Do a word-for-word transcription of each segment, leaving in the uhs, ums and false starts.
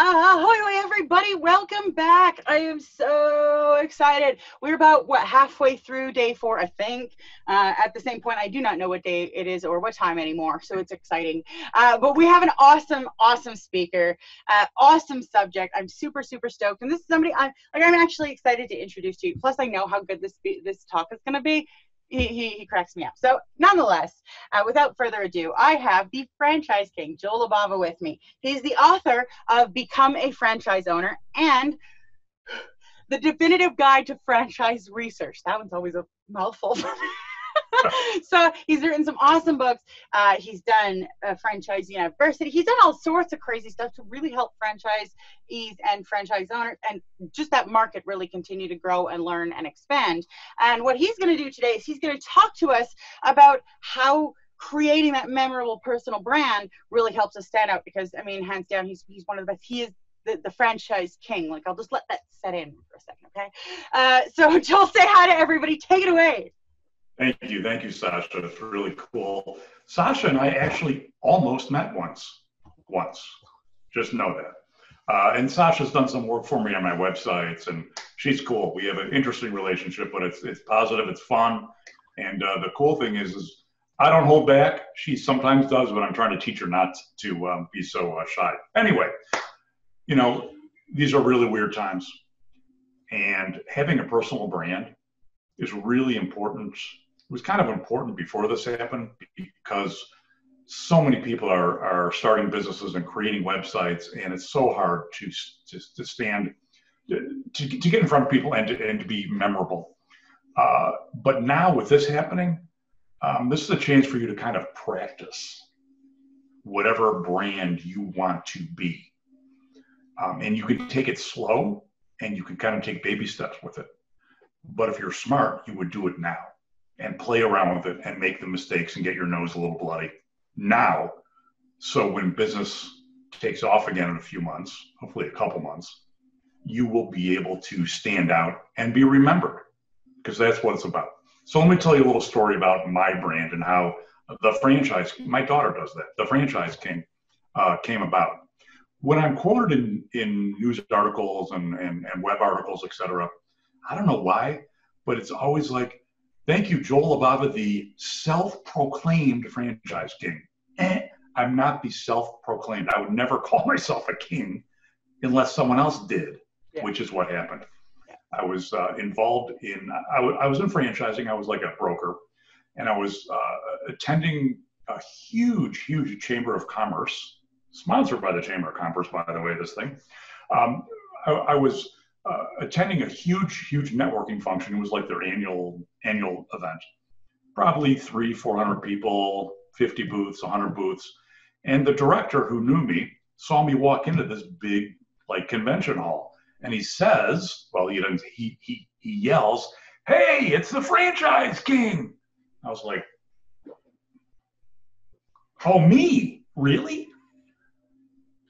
Ahoy, everybody. Welcome back. I am so excited. We're about, what, halfway through day four, I think. Uh, at the same point, I do not know what day it is or what time anymore, so it's exciting. Uh, but we have an awesome, awesome speaker, uh, awesome subject. I'm super, super stoked. And this is somebody I'm, like, I'm actually excited to introduce to you. Plus, I know how good this, this talk is going to be. He, he, he cracks me up. So nonetheless, uh, without further ado, I have the franchise king, Joel Libava, with me. He's the author of Become a Franchise Owner and The Definitive Guide to Franchise Research. That one's always a mouthful for me. So he's written some awesome books. Uh, he's done uh, Franchise University. He's done all sorts of crazy stuff to really help franchisees and franchise owners and just that market really continue to grow and learn and expand. And what he's going to do today is he's going to talk to us about how creating that memorable personal brand really helps us stand out because, I mean, hands down, he's, he's one of the best. He is the, the franchise king. Like, I'll just let that set in for a second, okay? Uh, so Joel, say hi to everybody. Take it away. Thank you. Thank you, Sasha. It's really cool. Sasha and I actually almost met once. Once. Just know that. Uh, and Sasha's done some work for me on my websites, and she's cool. We have an interesting relationship, but it's it's positive. It's fun. And uh, the cool thing is, is I don't hold back. She sometimes does, but I'm trying to teach her not to um, be so uh, shy. Anyway, you know, these are really weird times. And having a personal brand is really important. It was kind of important before this happened because so many people are, are starting businesses and creating websites, and it's so hard to, to, to stand, to, to get in front of people and to, and to be memorable. Uh, but now with this happening, um, this is a chance for you to kind of practice whatever brand you want to be. Um, and you can take it slow and you can kind of take baby steps with it. But if you're smart, you would do it now and play around with it and make the mistakes and get your nose a little bloody now. So when business takes off again in a few months, hopefully a couple months, you will be able to stand out and be remembered because that's what it's about. So let me tell you a little story about my brand and how the franchise, my daughter does that, the franchise came, uh, came about. When I'm quoted in, in news articles and, and, and web articles, et cetera, I don't know why, but it's always like, thank you, Joel Libava, the self-proclaimed franchise king. Eh, I'm not the self-proclaimed. I would never call myself a king unless someone else did, yeah. Which is what happened. Yeah. I was uh, involved in, I, I was in franchising. I was like a broker, and I was uh, attending a huge, huge Chamber of Commerce, sponsored by the Chamber of Commerce, by the way, this thing. Um, I, I was... Uh, attending a huge, huge networking function. It was like their annual annual event. Probably three, four hundred people, fifty booths, a hundred booths. And the director who knew me saw me walk into this big like convention hall. And he says, well, he doesn't, he he he yells, "Hey, it's the franchise king." I was like, "Oh, me? Really?"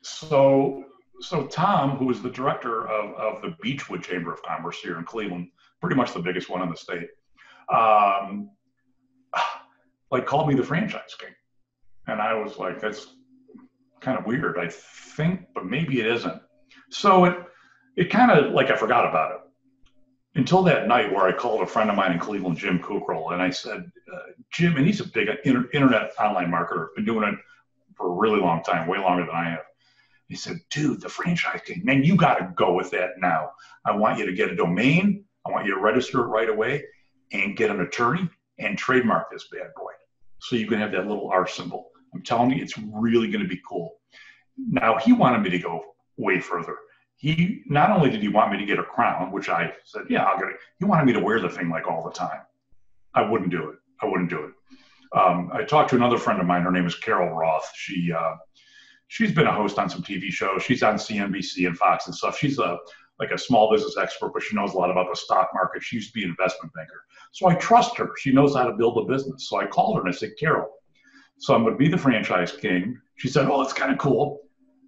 So So Tom, who was the director of, of the Beachwood Chamber of Commerce here in Cleveland, pretty much the biggest one in the state, um, like called me the franchise king. And I was like, that's kind of weird, I think, but maybe it isn't. So it, it kind of like I forgot about it until that night where I called a friend of mine in Cleveland, Jim Kukral, and I said, uh, Jim, and he's a big inter internet online marketer, been doing it for a really long time, way longer than I have. He said, dude, the franchise king, man, you got to go with that now. I want you to get a domain. I want you to register it right away and get an attorney and trademark this bad boy. So you can have that little R symbol. I'm telling you, it's really going to be cool. Now, he wanted me to go way further. He not only did he want me to get a crown, which I said, yeah, I'll get it. He wanted me to wear the thing like all the time. I wouldn't do it. I wouldn't do it. Um, I talked to another friend of mine. Her name is Carol Roth. She, uh, She's been a host on some T V shows. She's on C N B C and Fox and stuff. She's a like a small business expert, but she knows a lot about the stock market. She used to be an investment banker. So I trust her. She knows how to build a business. So I called her and I said, Carol, so I'm going to be the franchise king. She said, oh, that's kind of cool.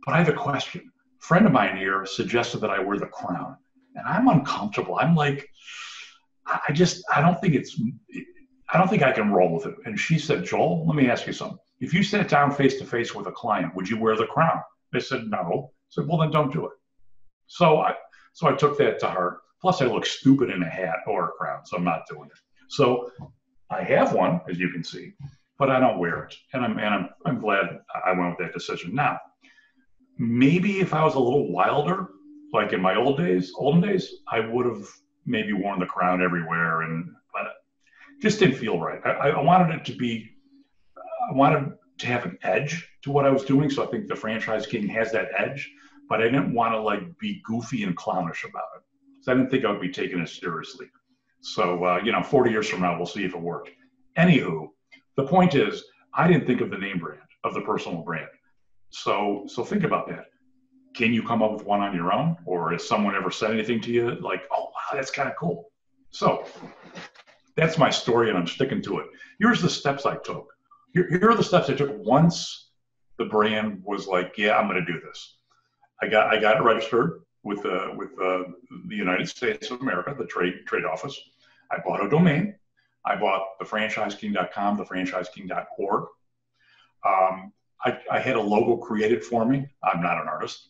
But I have a question. A friend of mine here suggested that I wear the crown. And I'm uncomfortable. I'm like, I just, I don't think it's, I don't think I can roll with it. And she said, Joel, let me ask you something. If you sat down face to face with a client, would you wear the crown? I said, no. said, well, then don't do it. So I, so I took that to heart. Plus, I look stupid in a hat or a crown, so I'm not doing it. So I have one, as you can see, but I don't wear it. And I'm, and I'm, I'm glad I went with that decision. Now, maybe if I was a little wilder, like in my old days, olden days, I would have maybe worn the crown everywhere, and but it just didn't feel right. I, I wanted it to be, I wanted to have an edge to what I was doing. So I think the Franchise King has that edge, but I didn't want to like be goofy and clownish about it. So I didn't think I would be taking it seriously. So, uh, you know, forty years from now, we'll see if it worked. Anywho, the point is, I didn't think of the name brand, of the personal brand. So, so think about that. Can you come up with one on your own? Or has someone ever said anything to you like, oh, wow, that's kind of cool. So that's my story, and I'm sticking to it. Here's the steps I took. Here, here are the steps I took once the brand was like, yeah, I'm going to do this. I got, I got it registered with, uh, with uh, the United States of America, the trade, trade office. I bought a domain. I bought the franchise king dot com, the franchise king dot org. Um, I, I had a logo created for me. I'm not an artist.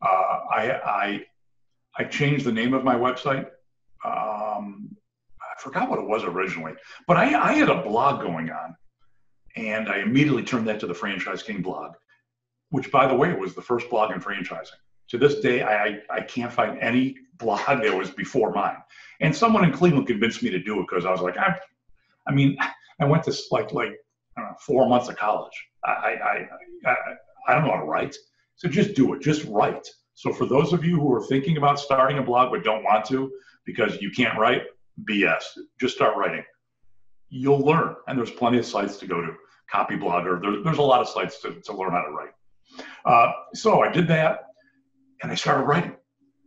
Uh, I, I, I changed the name of my website. Um, I forgot what it was originally, but I, I had a blog going on, and I immediately turned that to the Franchise King blog, which, by the way, was the first blog in franchising. To this day, I, I can't find any blog that was before mine. And someone in Cleveland convinced me to do it because I was like, I, I mean, I went to like, like I don't know, four months of college. I, I, I, I don't know how to write. So just do it, just write. So for those of you who are thinking about starting a blog but don't want to because you can't write, B S, just start writing. You'll learn. And there's plenty of sites to go to. Copy Blogger. There, there's a lot of sites to, to learn how to write. Uh, so I did that, and I started writing.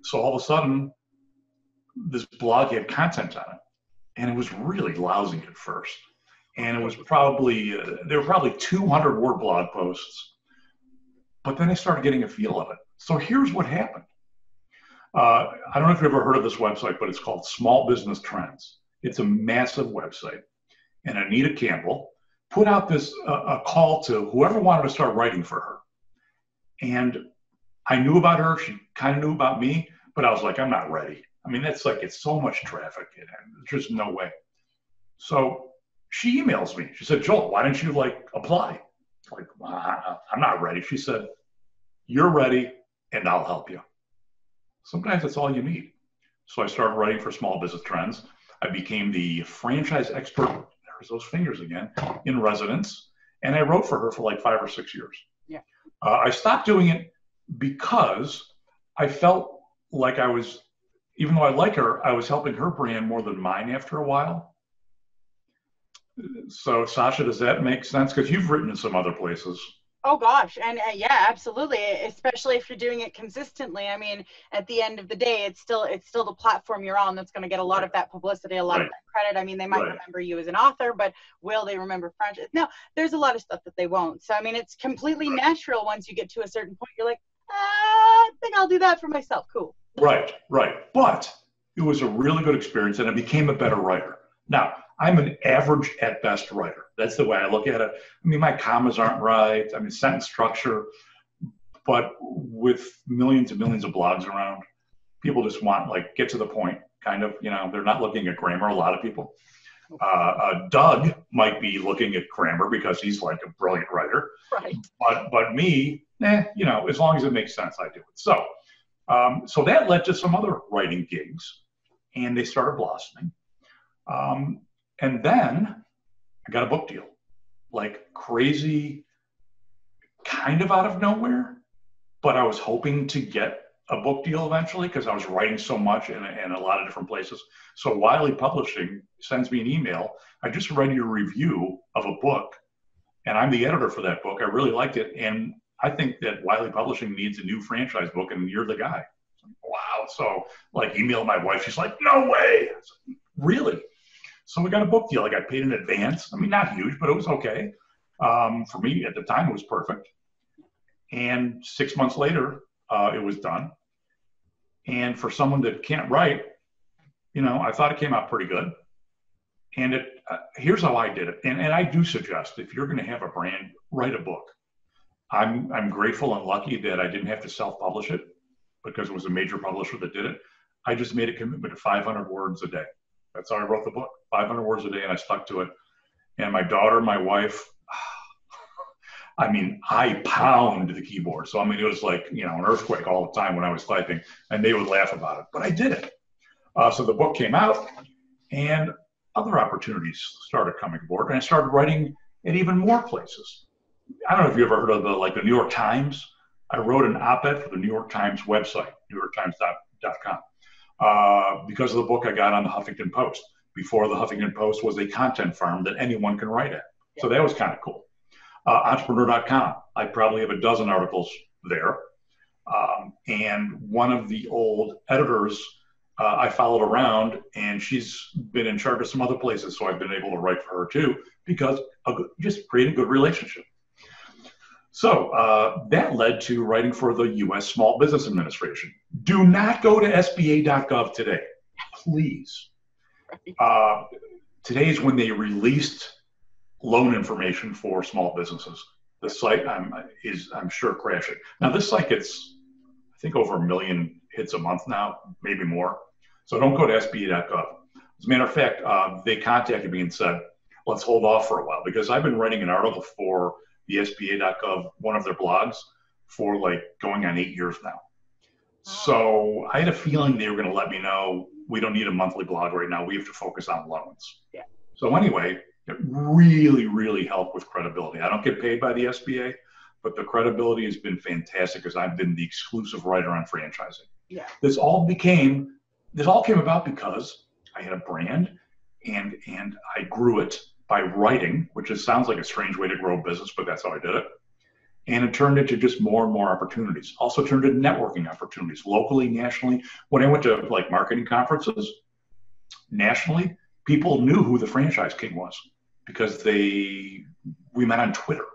So all of a sudden, this blog had content on it, and it was really lousy at first. And it was probably, uh, there were probably two hundred word blog posts, but then I started getting a feel of it. So here's what happened. Uh, I don't know if you've ever heard of this website, but it's called Small Business Trends. It's a massive website. And Anita Campbell put out this uh, a call to whoever wanted to start writing for her. And I knew about her. She kind of knew about me, but I was like, I'm not ready. I mean, that's like, it's so much traffic. And there's just no way. So she emails me. She said, Joel, why don't you like apply? Like, well, I, I'm not ready. She said, you're ready, and I'll help you. Sometimes that's all you need. So I started writing for Small Business Trends. I became the franchise expert, there's those fingers again, in residence. And I wrote for her for like five or six years. Yeah. Uh, I stopped doing it because I felt like I was, even though I like her, I was helping her brand more than mine after a while. So Sasha, does that make sense? Because you've written in some other places. Oh gosh, and uh, yeah, absolutely. Especially if you're doing it consistently. I mean, at the end of the day, it's still it's still the platform you're on that's going to get a lot right. of that publicity, a lot right. of that credit. I mean, they might right. remember you as an author, but will they remember franchise? No, there's a lot of stuff that they won't. So I mean, it's completely right. natural once you get to a certain point. You're like, ah, I think I'll do that for myself. Cool. Right, right. But it was a really good experience, and I became a better writer. Now, I'm an average at best writer. That's the way I look at it. I mean, my commas aren't right. I mean, sentence structure, but with millions and millions of blogs around, people just want like, get to the point kind of, you know, they're not looking at grammar. A lot of people, uh, uh, Doug might be looking at grammar because he's like a brilliant writer, right? But, but me, eh, you know, as long as it makes sense, I do it. So, um, so that led to some other writing gigs, and they started blossoming. Um, And then I got a book deal, like crazy, kind of out of nowhere, but I was hoping to get a book deal eventually because I was writing so much in, in a lot of different places. So Wiley Publishing sends me an email. I just read your review of a book, and I'm the editor for that book. I really liked it, and I think that Wiley Publishing needs a new franchise book, and you're the guy. Wow. So like emailed my wife. She's like, no way. Like, really? So we got a book deal. I got paid in advance. I mean, not huge, but it was okay. Um, for me, at the time, it was perfect. And six months later, uh, it was done. And for someone that can't write, you know, I thought it came out pretty good. And it, uh, here's how I did it. And, and I do suggest if you're going to have a brand, write a book. I'm, I'm grateful and lucky that I didn't have to self-publish it because it was a major publisher that did it. I just made a commitment to five hundred words a day. That's how I wrote the book, five hundred words a day, and I stuck to it. And my daughter, my wife, I mean, I pound the keyboard. So, I mean, it was like, you know, an earthquake all the time when I was typing, and they would laugh about it, but I did it. Uh, so the book came out, and other opportunities started coming aboard, and I started writing at even more places. I don't know if you ever heard of the, like the New York Times. I wrote an op-ed for the New York Times website, New York Times dot com, uh, because of the book I got on the Huffington Post. Before the Huffington Post was a content farm that anyone can write at. So that was kind of cool. Uh, Entrepreneur dot com, I probably have a dozen articles there. Um, and one of the old editors uh, I followed around, and she's been in charge of some other places, so I've been able to write for her too, because of just creating a good relationship. So uh, that led to writing for the U S Small Business Administration. Do not go to S B A dot gov today, please. Uh, today's when they released loan information for small businesses. The site I'm, is, I'm sure, crashing. Now, this site gets, I think, over a million hits a month now, maybe more. So don't go to S B A dot gov. As a matter of fact, uh, they contacted me and said, let's hold off for a while, because I've been writing an article for the S B A dot gov, one of their blogs, for like going on eight years now. So I had a feeling they were going to let me know, we don't need a monthly blog right now. We have to focus on loans. Yeah. So anyway, it really, really helped with credibility. I don't get paid by the S B A, but the credibility has been fantastic because I've been the exclusive writer on franchising. Yeah. This all became, this all came about because I had a brand and, and I grew it by writing, which is, sounds like a strange way to grow a business, but that's how I did it. And it turned into just more and more opportunities. Also turned into networking opportunities, locally, nationally. When I went to like marketing conferences, nationally, people knew who the franchise king was because they, we met on Twitter,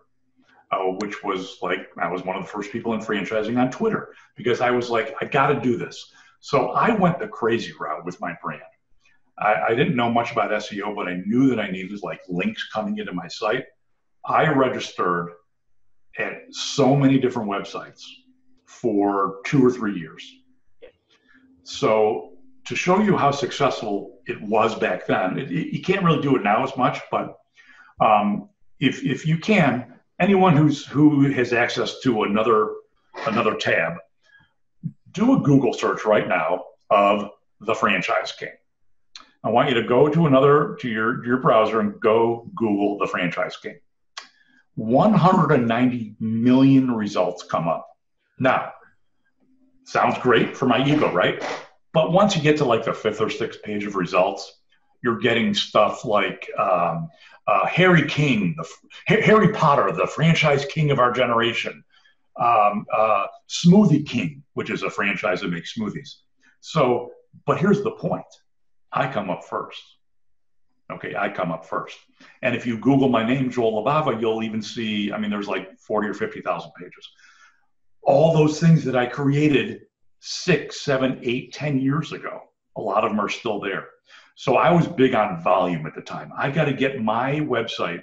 uh, which was like, I was one of the first people in franchising on Twitter because I was like, I gotta do this. So I went the crazy route with my brand. I, I didn't know much about S E O, but I knew that I needed like links coming into my site. I registered at so many different websites for two or three years. So to show you how successful it was back then, it, it, you can't really do it now as much, but um, if, if you can, anyone who's, who has access to another, another tab, do a Google search right now of the Franchise King. I want you to go to another, to your, your browser and go Google the Franchise King. one hundred ninety million results come up. Now, sounds great for my ego, right? But once you get to like the fifth or sixth page of results, you're getting stuff like um, uh, Harry King, the, H- Harry Potter, the franchise king of our generation, um, uh, Smoothie King, which is a franchise that makes smoothies. So, but here's the point. I come up first. Okay, I come up first. And if you Google my name, Joel Libava, you'll even see, I mean, there's like forty or fifty thousand pages. All those things that I created six, seven, eight, ten years ago, a lot of them are still there. So I was big on volume at the time. I got to get my website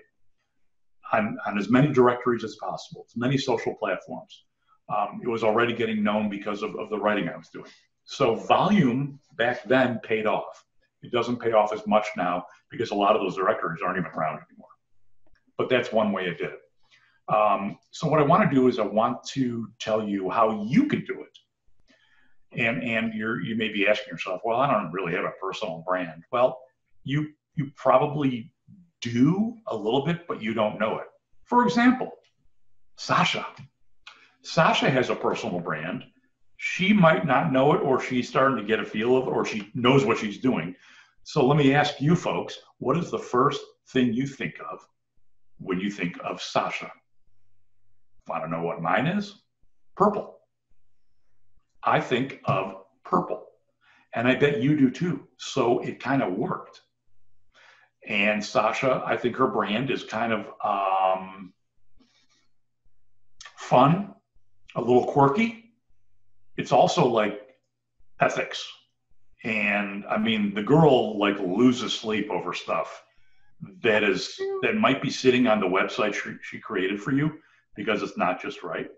on, on as many directories as possible, as many social platforms. Um, it was already getting known because of, of the writing I was doing. So volume back then paid off. It doesn't pay off as much now because a lot of those directories aren't even around anymore. But that's one way I did it. Um, so what I want to do is I want to tell you how you can do it. And, and you're, you may be asking yourself, well, I don't really have a personal brand. Well, you, you probably do a little bit, but you don't know it. For example, Sasha. Sasha has a personal brand. She might not know it, or she's starting to get a feel of it, or she knows what she's doing. So let me ask you folks, what is the first thing you think of when you think of Sasha? Want to know what mine is? Purple. I think of purple. And I bet you do too. So it kind of worked. And Sasha, I think her brand is kind of um, fun, a little quirky. It's also like ethics. And I mean, the girl like loses sleep over stuff that is, that might be sitting on the website she, she created for you because it's not just right,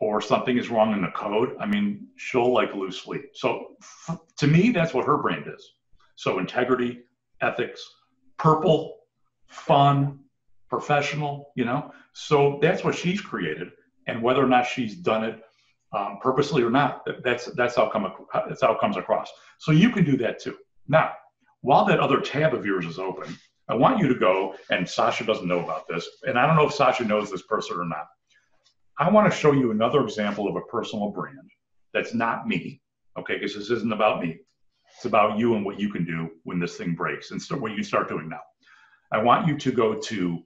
or something is wrong in the code. I mean, she'll like lose sleep. So f- to me, that's what her brand is. So integrity, ethics, purple, fun, professional, you know, so that's what she's created. And whether or not she's done it um, purposely or not, that's that's how, come, that's how it comes across. So you can do that too. Now, while that other tab of yours is open, I want you to go, and Sasha doesn't know about this, and I don't know if Sasha knows this person or not. I want to show you another example of a personal brand that's not me, okay, because this isn't about me. It's about you and what you can do when this thing breaks and what you start doing now. I want you to go to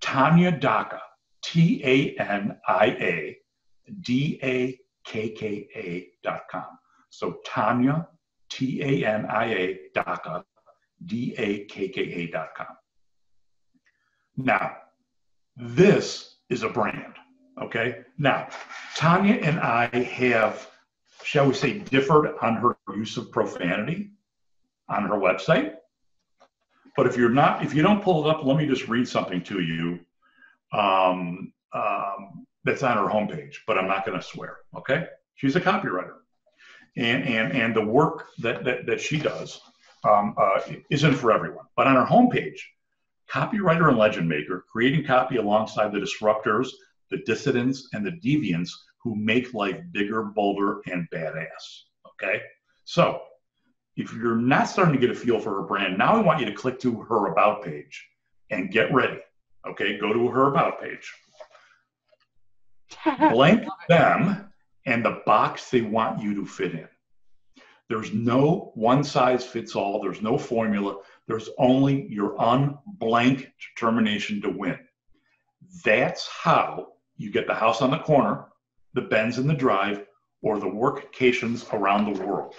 Tania Dakka, T A N I A D A K K A dot com. So Tania, T A N I A, Dakka, D A K K A dot com. Now, this is a brand, okay? Now, Tania and I have, shall we say, differed on her use of profanity on her website. But if you're not, if you don't pull it up, let me just read something to you um, um, that's on her homepage, but I'm not going to swear, okay? She's a copywriter. And and and the work that, that, that she does um, uh, isn't for everyone. But on her homepage, copywriter and legend maker, creating copy alongside the disruptors, the dissidents, and the deviants who make life bigger, bolder, and badass, okay? So, if you're not starting to get a feel for her brand, now I want you to click to her about page and get ready, okay? Go to her about page. Blank them and the box they want you to fit in. There's no one size fits all, there's no formula, there's only your unblank determination to win. That's how you get the house on the corner, the bends in the drive, or the workcations around the world.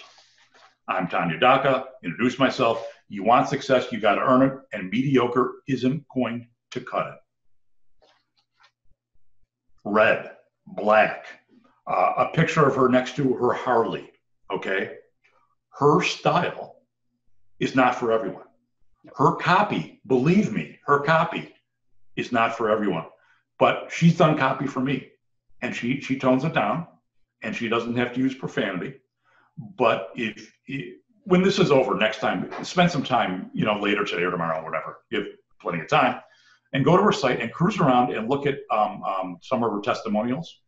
I'm Tania Dakka, introduce myself. You want success, you gotta earn it, and mediocre isn't going to cut it. Red, black, uh, a picture of her next to her Harley, okay? Her style is not for everyone. Her copy, believe me, her copy is not for everyone, but she's done copy for me, and she, she tones it down, and she doesn't have to use profanity. But if, if when this is over next time, spend some time, you know, later today or tomorrow or whatever, you have plenty of time, and go to her site and cruise around and look at um, um, some of her testimonials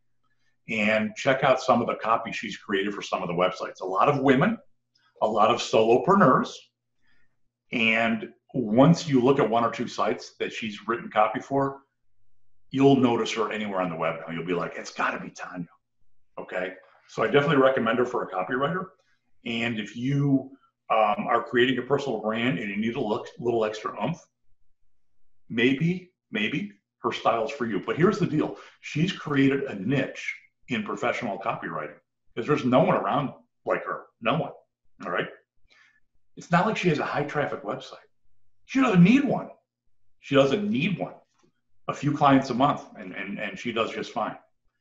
and check out some of the copy she's created for some of the websites. A lot of women, a lot of solopreneurs, and once you look at one or two sites that she's written copy for, you'll notice her anywhere on the web now. You'll be like, it's got to be Tania, okay? So I definitely recommend her for a copywriter. And if you um, are creating a personal brand and you need a look, little extra oomph, maybe, maybe her style's for you. But here's the deal. She's created a niche in professional copywriting because there's no one around like her, no one, all right? It's not like she has a high traffic website. She doesn't need one. She doesn't need one. A few clients a month and, and, and she does just fine.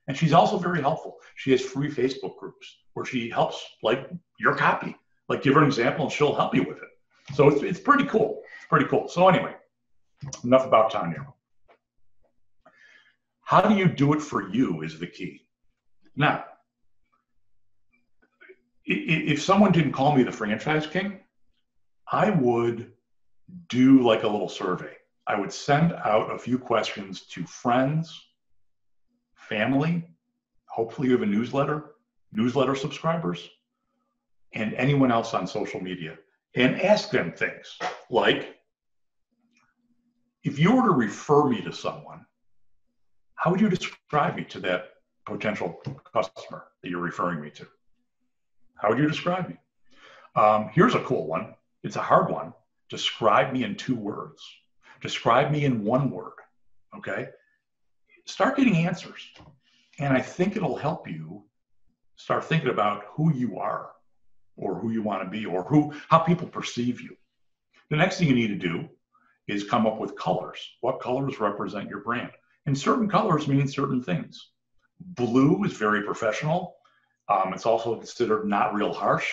And she's also very helpful. She has free Facebook groups where she helps, like, your copy. Like, give her an example and she'll help you with it. So it's, it's pretty cool. It's pretty cool. So anyway, enough about Tania. How do you do it for you is the key. Now, if someone didn't call me the franchise king, I would do like a little survey. I would send out a few questions to friends, family, hopefully you have a newsletter, newsletter subscribers, and anyone else on social media, and ask them things like, if you were to refer me to someone, how would you describe me to that potential customer that you're referring me to? How would you describe me? Um, here's a cool one. It's a hard one. Describe me in two words. Describe me in one word, okay? Start getting answers. And I think it'll help you start thinking about who you are or who you want to be or who how people perceive you. The next thing you need to do is come up with colors. What colors represent your brand? And certain colors mean certain things. Blue is very professional. Um, it's also considered not real harsh.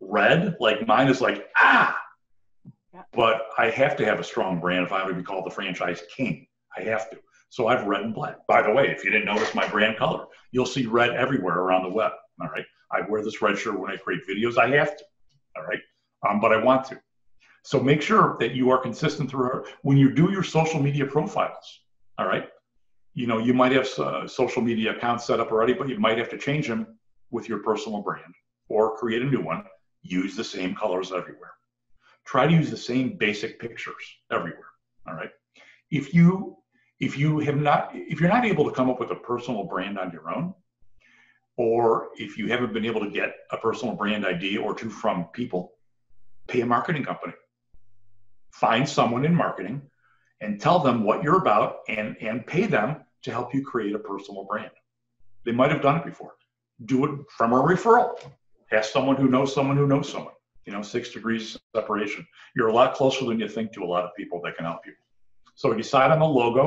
Red, like mine, is like, ah! But I have to have a strong brand if I would be called the franchise king. I have to. So I've red and black. By the way, if you didn't notice my brand color, you'll see red everywhere around the web. All right. I wear this red shirt when I create videos. I have to. All right. Um, but I want to. So make sure that you are consistent through when you do your social media profiles. All right. You know, you might have uh, social media accounts set up already, but you might have to change them with your personal brand or create a new one. Use the same colors everywhere. Try to use the same basic pictures everywhere. All right. If you If you have not, if you're not able to come up with a personal brand on your own, or if you haven't been able to get a personal brand idea or two from people, pay a marketing company. Find someone in marketing and tell them what you're about and, and pay them to help you create a personal brand. They might have done it before. Do it from a referral. Ask someone who knows someone who knows someone. You know, six degrees separation. You're a lot closer than you think to a lot of people that can help you. So decide on the logo.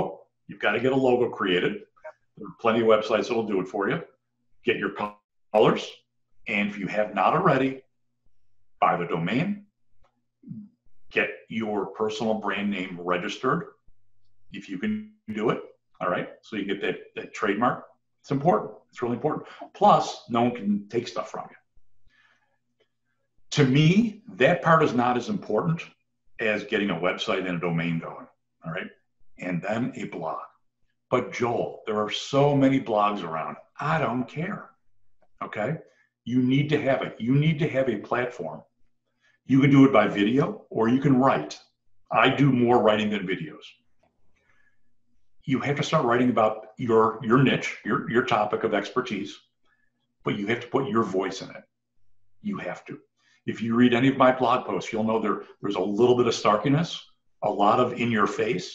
You've got to get a logo created. There are plenty of websites that will do it for you. Get your colors. And if you have not already, buy the domain. Get your personal brand name registered, if you can do it. All right. So you get that, that trademark. It's important. It's really important. Plus, no one can take stuff from you. To me, that part is not as important as getting a website and a domain going. All right. And then a blog. But Joel, there are so many blogs around. I don't care. Okay. You need to have it. You need to have a platform. You can do it by video or you can write. I do more writing than videos. You have to start writing about your, your niche, your, your topic of expertise, but you have to put your voice in it. You have to. If you read any of my blog posts, you'll know there, there's a little bit of snarkiness, a lot of in your face,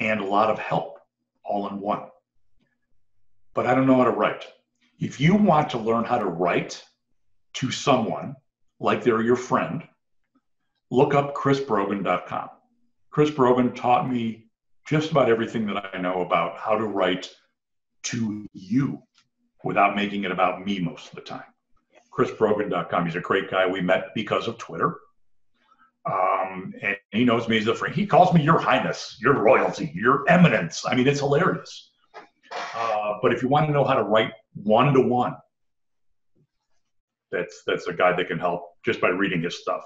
and a lot of help all in one. But I don't know how to write. If you want to learn how to write to someone like they're your friend, look up chris brogan dot com. Chris Brogan taught me just about everything that I know about how to write to you without making it about me most of the time. chris brogan dot com. He's a great guy. We met because of Twitter. Um, and he knows me as a friend. He calls me your highness, your royalty, your eminence. I mean, it's hilarious. Uh, but if you want to know how to write one-to-one, that's, that's a guy that can help just by reading his stuff.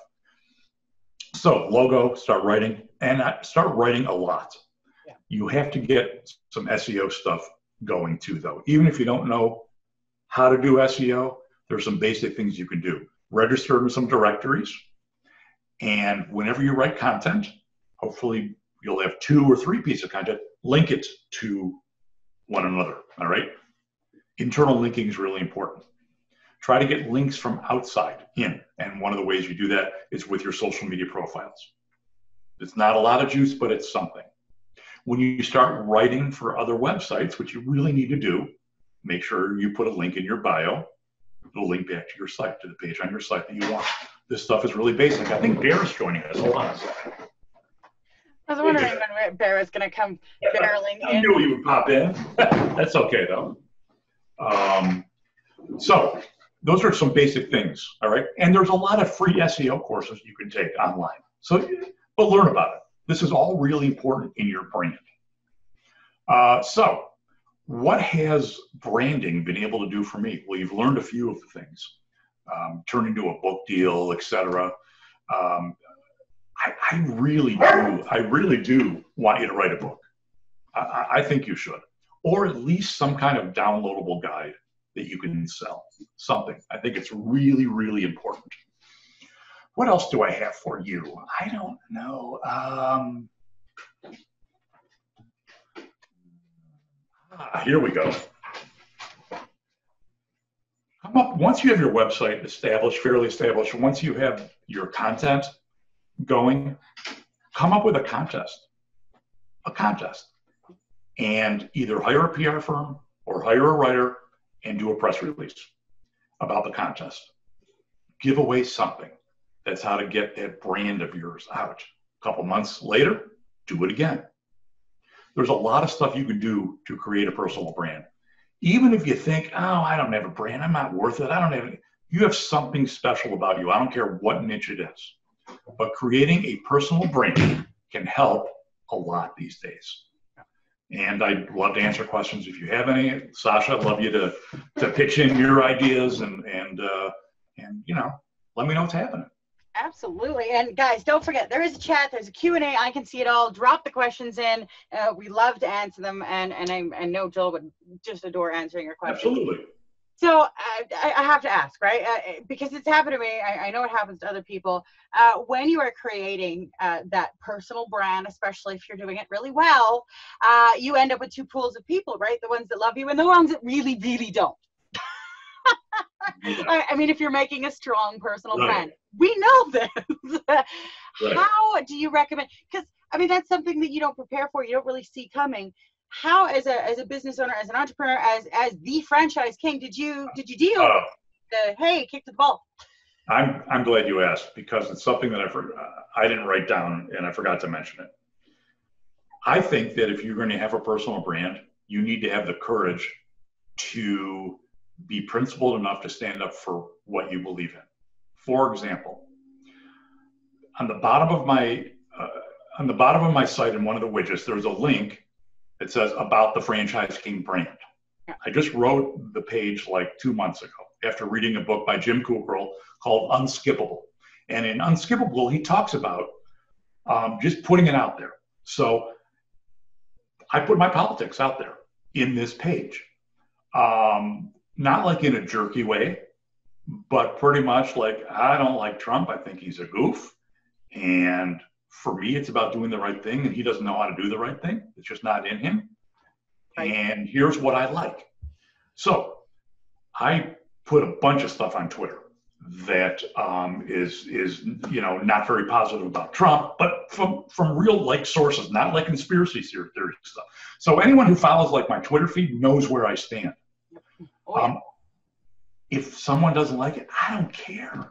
So logo, start writing, and start writing a lot. Yeah. You have to get some S E O stuff going too, though. Even if you don't know how to do S E O, there's some basic things you can do. Register in some directories. And whenever you write content, hopefully you'll have two or three pieces of content, link it to one another, all right? Internal linking is really important. Try to get links from outside in, and one of the ways you do that is with your social media profiles. It's not a lot of juice, but it's something. When you start writing for other websites, which you really need to do, make sure you put a link in your bio. It'll link back to your site, to the page on your site that you want. This stuff is really basic. I think Bear's joining us. Hold on a second. I was wondering when Bear was going to come barreling in. I knew he would pop in. That's okay, though. Um, so those are some basic things, all right? And there's a lot of free S E O courses you can take online. So, but learn about it. This is all really important in your brand. Uh, so what has branding been able to do for me? Well, you've learned a few of the things. Um, turn into a book deal, et cetera. Um, I, I really do. I really do want you to write a book. I, I think you should, or at least some kind of downloadable guide that you can sell. Something. I think it's really, really important. What else do I have for you? I don't know. Um, ah, here we go. Come up, once you have your website established, fairly established, once you have your content going, come up with a contest, a contest, and either hire a P R firm or hire a writer and do a press release about the contest. Give away something. That's how to get that brand of yours out. A couple months later, do it again. There's a lot of stuff you can do to create a personal brand. Even if you think, oh, I don't have a brand, I'm not worth it, I don't have it. You have something special about you. I don't care what niche it is. But creating a personal brand can help a lot these days. And I'd love to answer questions if you have any. Sasha, I'd love you to, to pitch in your ideas and, and, uh, and, you know, let me know what's happening. Absolutely. And guys, don't forget, there is a chat, there's a Q and A, I can see it all. Drop the questions in. Uh, we love to answer them. And, and I, I know Joel would just adore answering your questions. Absolutely. So I, I have to ask, right? Uh, because it's happened to me. I, I know it happens to other people. Uh, when you are creating uh, that personal brand, especially if you're doing it really well, uh, you end up with two pools of people, right? The ones that love you and the ones that really, really don't. Yeah. I mean, if you're making a strong personal right. brand, we know this. Right. How do you recommend? Because, I mean, that's something that you don't prepare for. You don't really see coming. How, as a as a business owner, as an entrepreneur, as as the franchise king, did you did you deal uh, with the hey, kick the ball? I'm I'm glad you asked, because it's something that I for, I didn't write down and I forgot to mention it. I think that if you're going to have a personal brand, you need to have the courage to be principled enough to stand up for what you believe in. For example, on the bottom of my uh, on the bottom of my site, in one of the widgets, there's a link. It says about the Franchise King brand. I just wrote the page like two months ago after reading a book by Jim Kukral called Unskippable. And in Unskippable, he talks about um, just putting it out there. So I put my politics out there in this page. Um, not like in a jerky way, but pretty much like, I don't like Trump. I think he's a goof. And for me, it's about doing the right thing, and he doesn't know how to do the right thing. It's just not in him. And here's what I like. So I put a bunch of stuff on Twitter that um, is, is, you know, not very positive about Trump, but from, from real like sources, not like conspiracy theory stuff. So anyone who follows like my Twitter feed knows where I stand. Oh, yeah. Um, if someone doesn't like it, I don't care,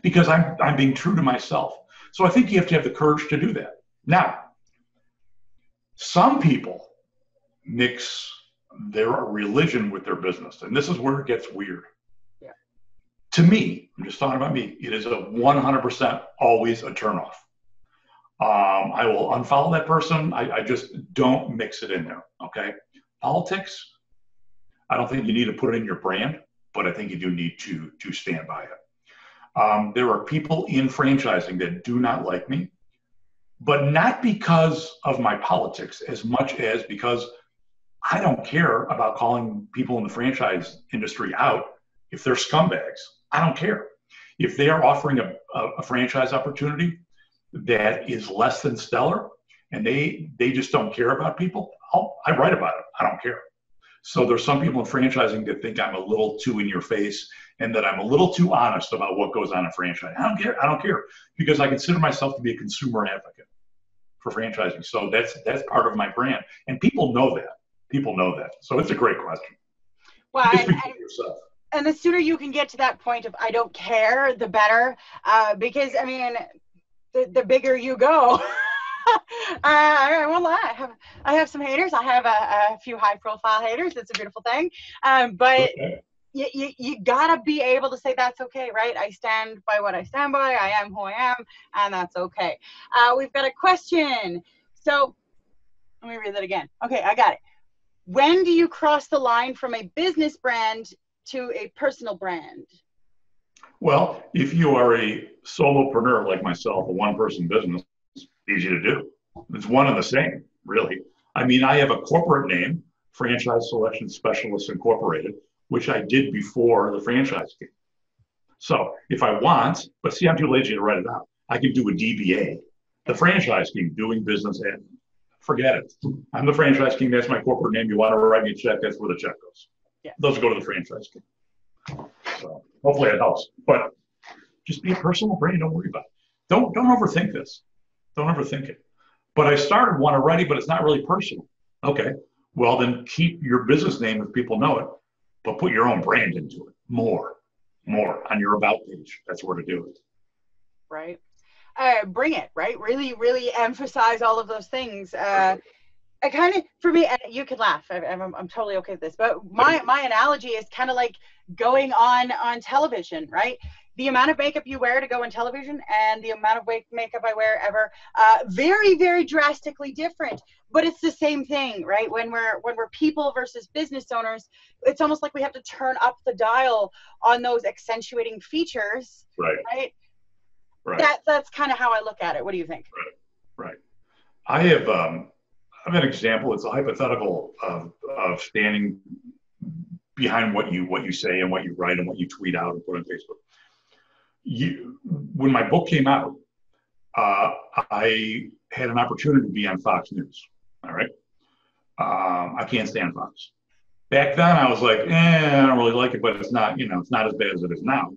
because I'm, I'm being true to myself. So I think you have to have the courage to do that. Now, some people mix their religion with their business, and this is where it gets weird. Yeah. To me, I'm just talking about me, it is a one hundred percent always a turnoff. Um, I will unfollow that person. I, I just don't mix it in there, okay? Politics, I don't think you need to put it in your brand, but I think you do need to, to stand by it. Um, there are people in franchising that do not like me, but not because of my politics as much as because I don't care about calling people in the franchise industry out if they're scumbags. I don't care. If they are offering a, a, a franchise opportunity that is less than stellar and they, they just don't care about people, I'll, I write about it. I don't care. So there's some people in franchising that think I'm a little too in your face and that I'm a little too honest about what goes on in franchising. I don't care. I don't care, because I consider myself to be a consumer advocate for franchising. So that's, that's part of my brand. And people know that. People know that. So it's a great question. Well, I, I, and the sooner you can get to that point of I don't care, the better. Uh, because, I mean, the, the bigger you go. I, I won't lie. I have, I have some haters. I have a, a few high-profile haters. It's a beautiful thing. Um, but okay. you, you, you gotta be able to say that's okay, right? I stand by what I stand by. I am who I am, and that's okay. Uh, we've got a question. So let me read that again. Okay, I got it. When do you cross the line from a business brand to a personal brand? Well, if you are a solopreneur like myself, a one-person business, easy to do. It's one and the same, really. I mean, I have a corporate name, Franchise Selection Specialists Incorporated, which I did before the franchise game. So if I want, but see, I'm too lazy to write it out. I can do a D B A. The franchise king, doing business, and forget it. I'm the franchise king. That's my corporate name. You want to write me a check, that's where the check goes. Yeah. Those go to the franchise king. So hopefully it helps. But just be a personal brand. Don't worry about it. Don't, don't overthink this. Don't overthink it. But I started one already, but it's not really personal. Okay, well then keep your business name if people know it, but put your own brand into it. More, more on your about page. That's where to do it. Right. Uh, bring it, right? Really, really emphasize all of those things. Uh, I kind of, for me, and you can laugh. I, I'm, I'm totally okay with this, but my, my analogy is kind of like going on on television, right? the amount of makeup you wear to go on television and the amount of makeup I wear ever, uh, very, very drastically different. But it's the same thing, right? When we're when we're people versus business owners, it's almost like we have to turn up the dial on those accentuating features, right? Right. Right. That that's kind of how I look at it. What do you think? Right. Right. I have um, I have an example. It's a hypothetical of of standing behind what you what you say and what you write and what you tweet out and put on Facebook. You, when my book came out, uh, I had an opportunity to be on Fox News. All right. Um, I can't stand Fox. Back then I was like, eh, I don't really like it, but it's not, you know, it's not as bad as it is now.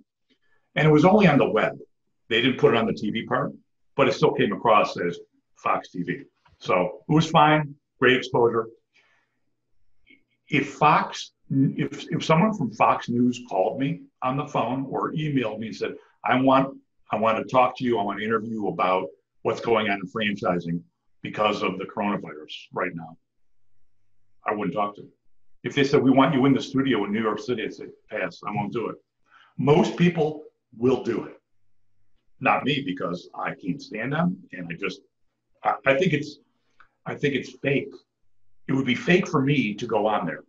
And it was only on the web. They didn't put it on the T V part, but it still came across as Fox T V. So it was fine. Great exposure. If Fox, if, if someone from Fox News called me on the phone or emailed me and said, I want, I want to talk to you. I want to interview you about what's going on in franchising because of the coronavirus right now, I wouldn't talk to them. If they said, we want you in the studio in New York City, I'd say, pass, I won't do it. Most people will do it. Not me, because I can't stand them. And I just, I, I think it's, I think it's fake. It would be fake for me to go on there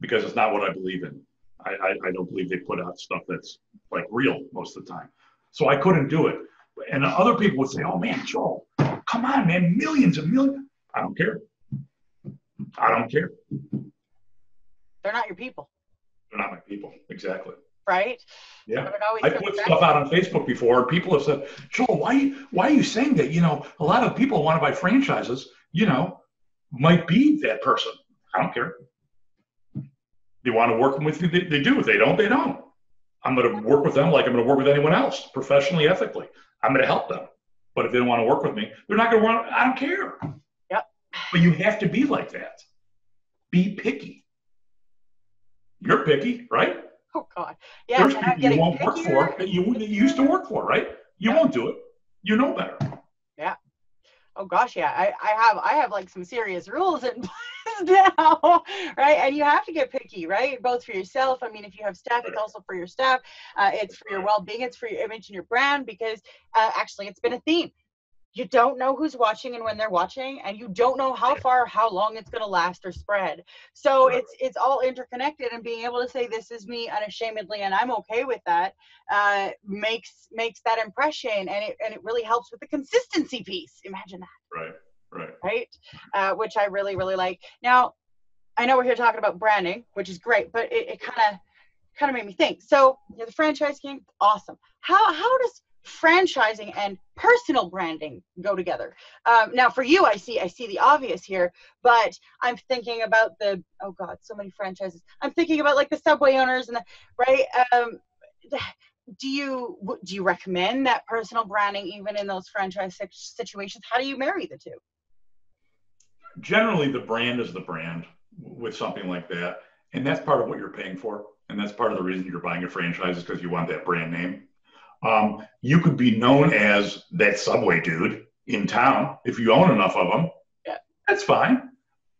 because it's not what I believe in. I, I, I don't believe they put out stuff that's like real most of the time. So I couldn't do it. And other people would say, oh man, Joel, come on, man, millions and millions. I don't care. I don't care. They're not your people. They're not my people. Exactly. Right? Yeah. I put stuff out on Facebook before. People have said, Joel, why, why are you saying that? You know, a lot of people want to buy franchises, you know, might be that person. I don't care. They want to work with you, they, they do. If they don't, they don't. I'm going to work with them like I'm going to work with anyone else, professionally, ethically. I'm going to help them. But if they don't want to work with me, they're not going to want to, I don't care. Yep. But you have to be like that. Be picky. You're picky, right? Oh, God. Yeah. There's people you won't work for that you, that you used to work for, right? You yeah. won't do it. You know better. Yeah. Oh, gosh. Yeah. I, I have I have like some serious rules in place now, right? And you have to get picky, right? Both for yourself. I mean, if you have staff, it's also for your staff. Uh, it's for your well-being. It's for your image and your brand, because uh, actually it's been a theme. You don't know who's watching and when they're watching, and you don't know how far, how long it's going to last or spread. So it's it's all interconnected, and being able to say this is me unashamedly, and I'm okay with that, uh, makes makes that impression, and it and it really helps with the consistency piece. Imagine that. Right. Right. Right. Uh, which I really, really like. Now, I know we're here talking about branding, which is great, but it, it kind of kind of made me think. So you're the franchise king. Awesome. How how does franchising and personal branding go together? Um, now for you, I see, I see the obvious here, but I'm thinking about the, oh God, so many franchises. I'm thinking about like the Subway owners and the, right. Um, do you, do you recommend that personal branding even in those franchise situations? How do you marry the two? Generally the brand is the brand with something like that. And that's part of what you're paying for. And that's part of the reason you're buying a franchise is because you want that brand name. Um, you could be known as that Subway dude in town if you own enough of them. Yeah. That's fine.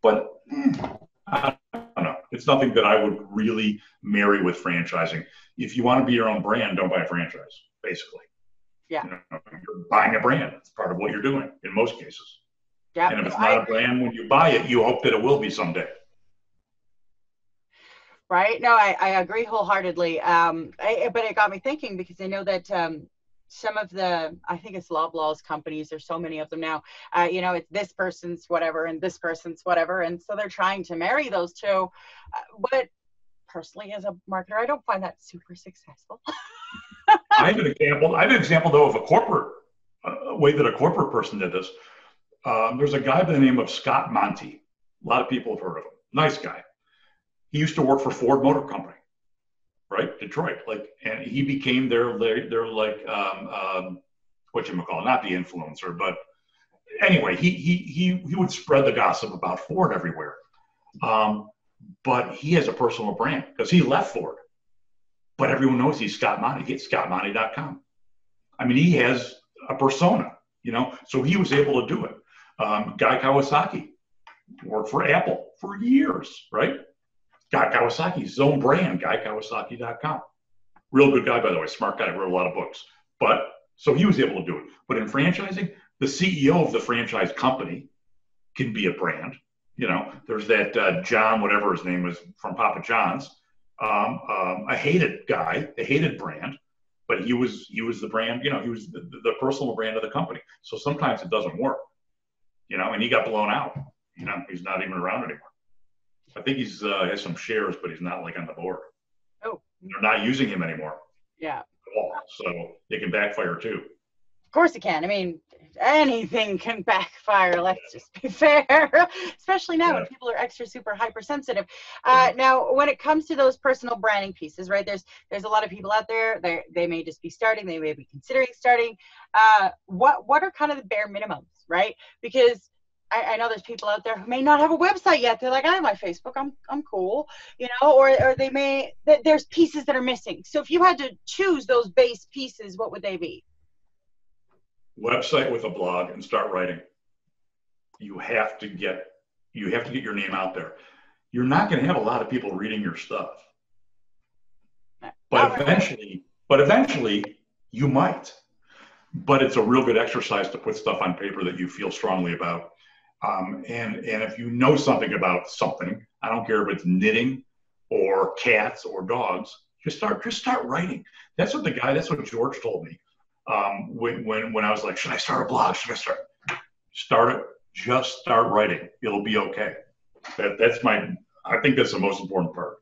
But mm, I don't know. It's nothing that I would really marry with franchising. If you want to be your own brand, don't buy a franchise, basically. Yeah. You know, you're buying a brand. It's part of what you're doing in most cases. Yeah. And if it's not a brand when you buy it, you hope that it will be someday. Right? No, I, I agree wholeheartedly. Um, I, but it got me thinking because I know that um, some of the, I think it's Loblaw's companies, there's so many of them now, uh, you know, it's this person's whatever and this person's whatever. And so they're trying to marry those two. Uh, but personally, as a marketer, I don't find that super successful. I have an example. I have an example, though, of a corporate, a way that a corporate person did this. Um, there's a guy by the name of Scott Monty. A lot of people have heard of him. Nice guy. He used to work for Ford Motor Company, right? Detroit, like, and he became their, their, their like, um, um, whatchamacallit, not the influencer, but anyway, he, he, he, he would spread the gossip about Ford everywhere. Um, but he has a personal brand because he left Ford, but everyone knows he's Scott Monty. He gets Scott Monty dot com. I mean, he has a persona, you know, so he was able to do it. Um, Guy Kawasaki worked for Apple for years, right? Guy Kawasaki, his own brand, Guy Kawasaki dot com. Real good guy, by the way, smart guy, wrote a lot of books. But so he was able to do it. But in franchising, the C E O of the franchise company can be a brand. You know, there's that uh, John, whatever his name is, from Papa John's, um, um, a hated guy, a hated brand, but he was he was the brand. You know, he was the, the personal brand of the company. So sometimes it doesn't work. You know, and he got blown out. You know, he's not even around anymore. I think he's uh, has some shares, but he's not like on the board. Oh, they're not using him anymore. Yeah. So it can backfire too. Of course it can. I mean, anything can backfire. Let's yeah. just be fair, especially now yeah. when people are extra super hypersensitive. Uh, yeah. Now, when it comes to those personal branding pieces, right? There's there's a lot of people out there. They they may just be starting. They may be considering starting. Uh, what what are kind of the bare minimums, right? Because I, I know there's people out there who may not have a website yet. They're like, I have my Facebook. I'm I'm cool, you know. Or or they may th- there's pieces that are missing. So if you had to choose those base pieces, what would they be? Website with a blog and start writing. You have to get you have to get your name out there. You're not going to have a lot of people reading your stuff, but eventually, but eventually you might. But it's a real good exercise to put stuff on paper that you feel strongly about. Um, and and if you know something about something, I don't care if it's knitting or cats or dogs, just start just start writing. That's what the guy. That's what George told me. Um, when, when, when I was like, should I start a blog? Should I start, start it? Just start writing. It'll be okay. That, that's my, I think that's the most important part.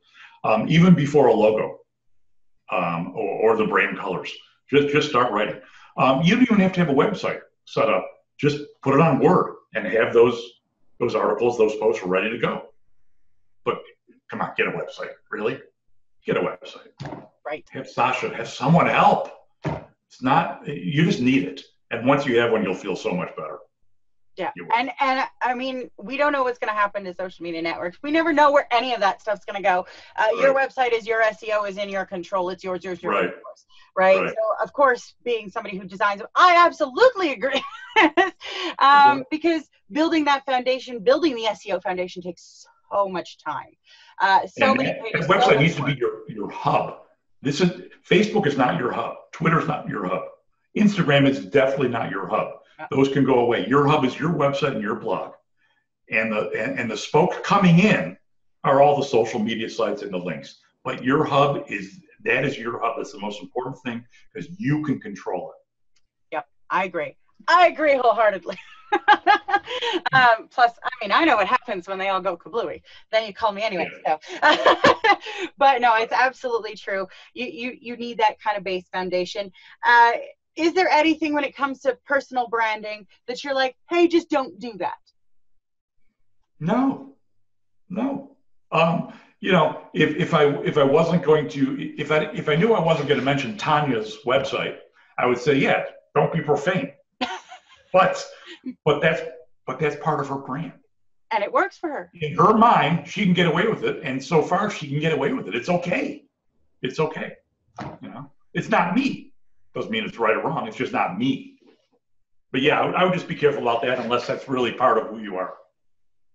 Um, even before a logo, um, or, or the brand colors, just, just start writing. Um, you don't even have to have a website set up. Just put it on Word and have those, those articles, those posts ready to go. But come on, get a website. Really? Get a website. Right. Have Sasha, have someone help. It's not, you just need it. And once you have one, you'll feel so much better. Yeah. And, and I mean, we don't know what's going to happen to social media networks. We never know where any of that stuff's going to go. Uh, right. Your website is your S E O is in your control. It's yours, yours, yours. Right. Yours, right? right. So of course, being somebody who designs, I absolutely agree. um, yeah. Because building that foundation, building the S E O foundation takes so much time. Uh, so and, many pages. The website so needs to be your, your hub. This is Facebook is not your hub. Twitter's not your hub. Instagram is definitely not your hub. Those can go away. Your hub is your website and your blog, and the and, and the spokes coming in are all the social media sites and the links. But your hub is that is your hub. That's the most important thing because you can control it. Yep, I agree. I agree wholeheartedly. um, plus, I mean, I know what happens when they all go kablooey. Then you call me anyway. Yeah. So, but no, it's absolutely true. You you you need that kind of base foundation. Uh, is there anything when it comes to personal branding that you're like, hey, just don't do that? No, no. Um, you know, if if I if I wasn't going to if I if I knew I wasn't going to mention Tanya's website, I would say, yeah, don't be profane. But but that's but that's part of her brand. And it works for her. In her mind, she can get away with it. And so far she can get away with it. It's okay. It's okay. You know? It's not me. Doesn't mean it's right or wrong. It's just not me. But yeah, I would, I would just be careful about that unless that's really part of who you are.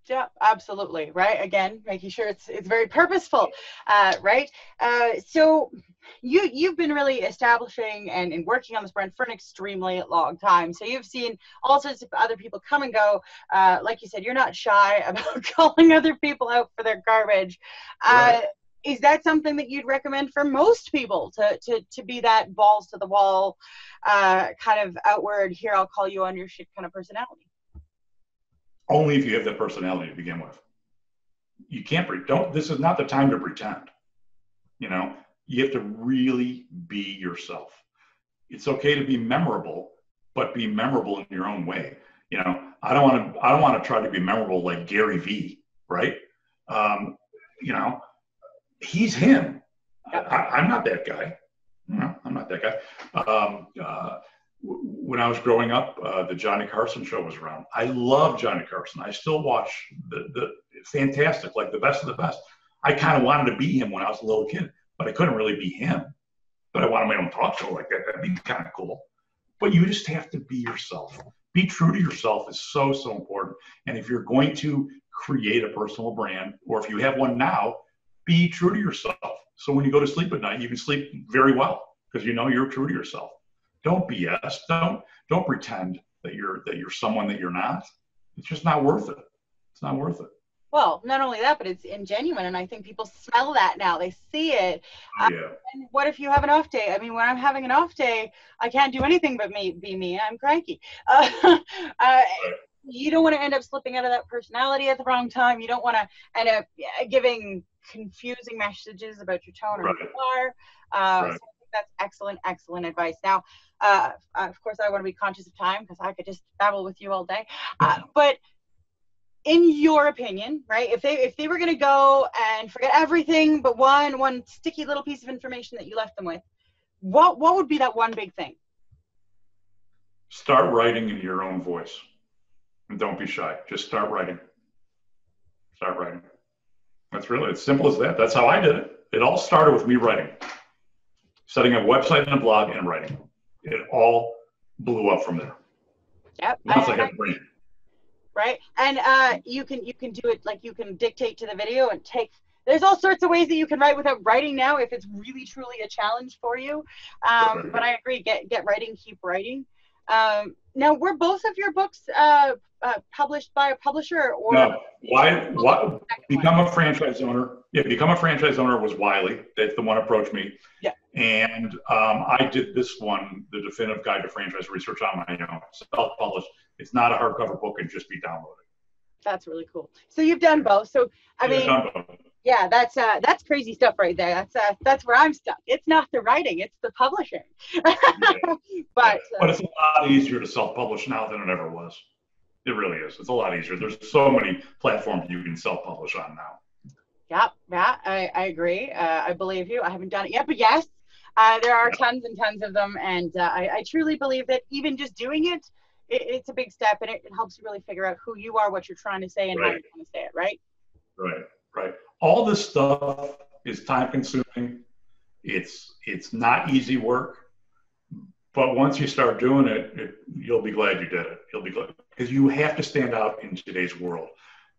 Yeah, absolutely. Right. Again, making sure it's it's very purposeful. Uh, right. Uh, so you, you've been really establishing and, and working on this brand for an extremely long time. So you've seen all sorts of other people come and go. Uh, like you said, you're not shy about calling other people out for their garbage. Uh, right. Is that something that you'd recommend for most people to to to be that balls to the wall uh, kind of outward, here, I'll call you on your shit kind of personality? Only if you have that personality to begin with. You can't, pre- don't, this is not the time to pretend. You know, you have to really be yourself. It's okay to be memorable, but be memorable in your own way. You know, I don't want to, I don't want to try to be memorable like Gary Vee, right? Um, you know, he's him. I, I, I'm not that guy. No, I'm not that guy. Um, uh, When I was growing up, uh, the Johnny Carson show was around. I love Johnny Carson. I still watch the, the fantastic, like the best of the best. I kind of wanted to be him when I was a little kid, but I couldn't really be him. But I wanted my own talk show like that. That'd be kind of cool. But you just have to be yourself. Be true to yourself is so, so important. And if you're going to create a personal brand, or if you have one now, be true to yourself. So when you go to sleep at night, you can sleep very well because you know you're true to yourself. Don't B S. Don't don't pretend that you're that you're someone that you're not. It's just not worth it. It's not worth it. Well, not only that, but it's ingenuine, and I think people smell that now. They see it. Yeah. Um, and what if you have an off day? I mean, when I'm having an off day, I can't do anything but me, be me. I'm cranky. Uh, uh, right. You don't want to end up slipping out of that personality at the wrong time. You don't want to end up giving confusing messages about your tone or right. who you are. Um, right. so That's excellent, excellent advice. Now, uh, of course, I want to be conscious of time because I could just babble with you all day. Uh, but in your opinion, right, if they if they were going to go and forget everything but one one sticky little piece of information that you left them with, what what would be that one big thing? Start writing in your own voice, and don't be shy. Just start writing. Start writing. That's really as simple as that. That's how I did it. It all started with me writing. Setting up a website and a blog and writing. It all blew up from there. Yep. Once I, I got the brain. Right. And uh, you can you can do it like you can dictate to the video and take. There's all sorts of ways that you can write without writing now if it's really truly a challenge for you. Um, right. But I agree. Get get writing. Keep writing. Um, now, were both of your books uh, uh, published by a publisher or? No. Why? Why become one? a franchise owner? Yeah, Become a Franchise Owner was Wiley. That's the one that approached me. Yeah. And um, I did this one, The Definitive Guide to Franchise Research, on my own, self-published. It's not a hardcover book; it just be downloaded. That's really cool. So you've done both. So I yeah, mean, done both. yeah, that's uh, that's crazy stuff right there. That's uh, that's where I'm stuck. It's not the writing; it's the publishing. yeah. But uh, but it's a lot easier to self-publish now than it ever was. It really is. It's a lot easier. There's so many platforms you can self-publish on now. Yep, yeah, I, I agree. Uh, I believe you. I haven't done it yet, but yes, uh, there are tons and tons of them. And uh, I, I truly believe that even just doing it, it it's a big step, and it, it helps you really figure out who you are, what you're trying to say, and right. how you're trying to say it, right? Right, right. All this stuff is time-consuming. It's, it's not easy work. But once you start doing it, it you'll be glad you did it. You'll be glad. Because you have to stand out in today's world.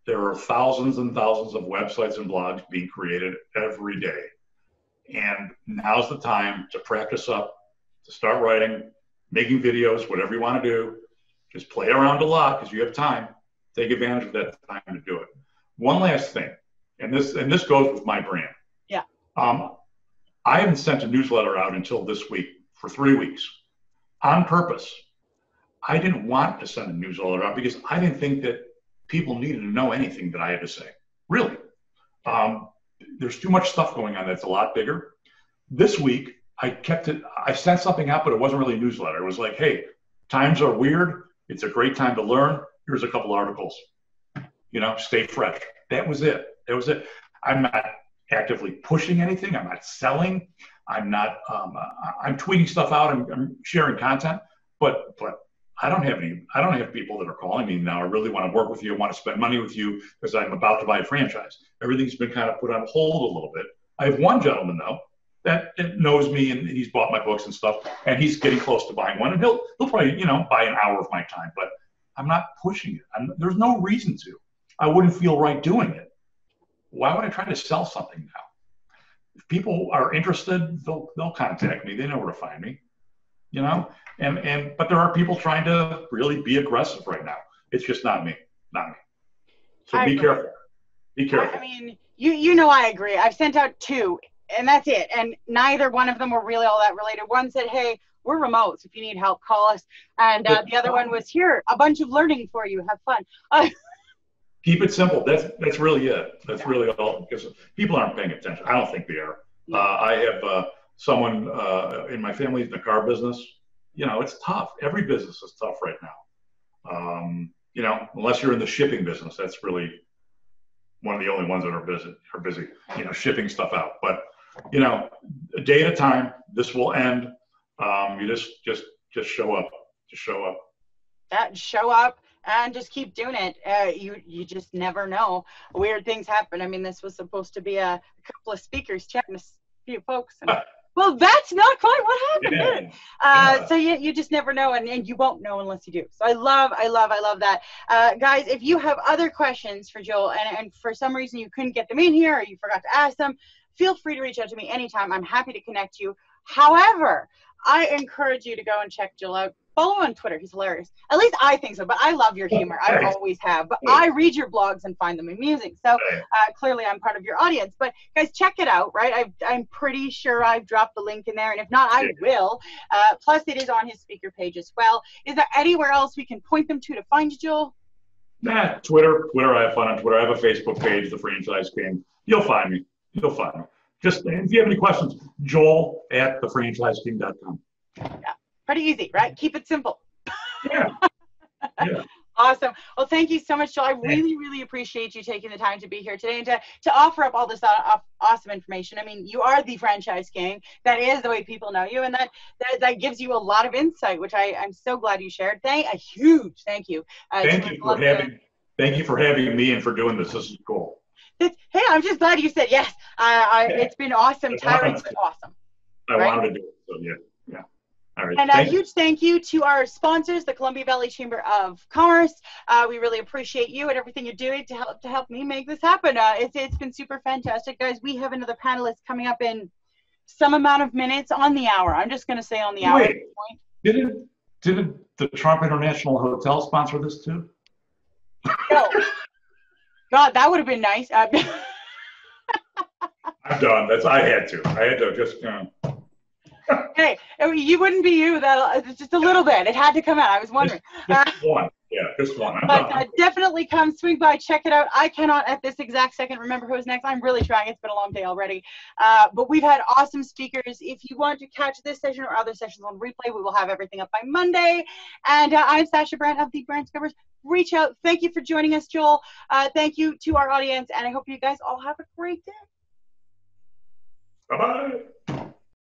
There are thousands and thousands of websites and blogs being created every day. And now's the time to practice up, to start writing, making videos, whatever you want to do. Just play around a lot because you have time. Take advantage of that time to do it. One last thing, and this and this goes with my brand. Yeah. Um, I haven't sent a newsletter out until this week for three weeks on purpose. I didn't want to send a newsletter out because I didn't think that people needed to know anything that I had to say. Really. Um, there's too much stuff going on that's a lot bigger. This week, I kept it, I sent something out, but it wasn't really a newsletter. It was like, hey, times are weird. It's a great time to learn. Here's a couple articles. You know, stay fresh. That was it. That was it. I'm not actively pushing anything. I'm not selling. I'm not, um, I'm tweeting stuff out. I'm, I'm sharing content, but, but, I don't have any, I don't have people that are calling me now. I really want to work with you. I want to spend money with you because I'm about to buy a franchise. Everything's been kind of put on hold a little bit. I have one gentleman though that knows me and he's bought my books and stuff, and he's getting close to buying one, and he'll, he'll probably, you know, buy an hour of my time, but I'm not pushing it. I'm, there's no reason to. I wouldn't feel right doing it. Why would I try to sell something now? If people are interested, they'll, they'll contact me. They know where to find me. You know, and, and, but there are people trying to really be aggressive right now. It's just not me, not me. So I be agree. careful, be careful. I mean, you, you know, I agree. I've sent out two and that's it. And neither one of them were really all that related. One said, hey, we're remote. So if you need help, call us. And uh, the other one was, here, a bunch of learning for you. Have fun. Uh, Keep it simple. That's, that's really it. That's yeah. really all, because people aren't paying attention. I don't think they are. Yeah. Uh, I have, uh, Someone uh, in my family is in the car business. You know, it's tough. Every business is tough right now. Um, you know, unless you're in the shipping business, that's really one of the only ones that are busy. Are busy, you know, shipping stuff out. But you know, a day at a time. This will end. Um, you just, just, just show up. Just show up. That show up. And just keep doing it. Uh, you you just never know. Weird things happen. I mean, this was supposed to be a, a couple of speakers chatting to a few folks. And well, that's not quite what happened. Yeah. Then. Uh, yeah. So you, you just never know, and, and you won't know unless you do. So I love, I love, I love that. Uh, guys, if you have other questions for Joel, and, and for some reason you couldn't get them in here, or you forgot to ask them, feel free to reach out to me anytime. I'm happy to connect you. However, I encourage you to go and check Jill out. Follow on Twitter. He's hilarious. At least I think so, but I love your humor. I always have. But I read your blogs and find them amusing. So uh, clearly I'm part of your audience. But guys, check it out, right? I've, I'm pretty sure I've dropped the link in there. And if not, I will. Uh, plus, it is on his speaker page as well. Is there anywhere else we can point them to to find you, Joel? Nah, Twitter. Twitter, I have fun on Twitter. I have a Facebook page, The Franchise King. You'll find me. You'll find me. Just if you have any questions, Joel at the franchise king dot com. Yeah. Pretty easy, right? Keep it simple. Yeah. Yeah. Awesome. Well, thank you so much, Joel. I really, really appreciate you taking the time to be here today and to, to offer up all this awesome information. I mean, you are the franchise king. That is the way people know you, and that that, that gives you a lot of insight, which I, I'm so glad you shared. Thank a huge thank you. Uh, thank you for having to, thank you for having me and for doing this. This is cool. This, hey, I'm just glad you said yes. I, I, yeah. It's been awesome. Tiring, but awesome. I right? wanted to do it. So yeah, yeah. All right, and a huge thank you to our sponsors, the Columbia Valley Chamber of Commerce. Uh, we really appreciate you and everything you're doing to help to help me make this happen. Uh, it's it's been super fantastic, guys. We have another panelist coming up in some amount of minutes on the hour. I'm just going to say on the Wait, hour. Point. Did it? Did it, the Trump International Hotel sponsor this too? No. God, that would have been nice. Uh, I'm done. That's I had to. I had to just. Um, Hey, you wouldn't be you without just a little bit. It had to come out. I was wondering. Just, just uh, one. Yeah, just one. But uh, definitely come swing by, check it out. I cannot at this exact second remember who's next. I'm really trying. It's been a long day already. Uh, but we've had awesome speakers. If you want to catch this session or other sessions on replay, we will have everything up by Monday. And uh, I'm Sasha Brandt of the Brand Discoverers. Reach out. Thank you for joining us, Joel. Uh, thank you to our audience, and I hope you guys all have a great day. Bye-bye.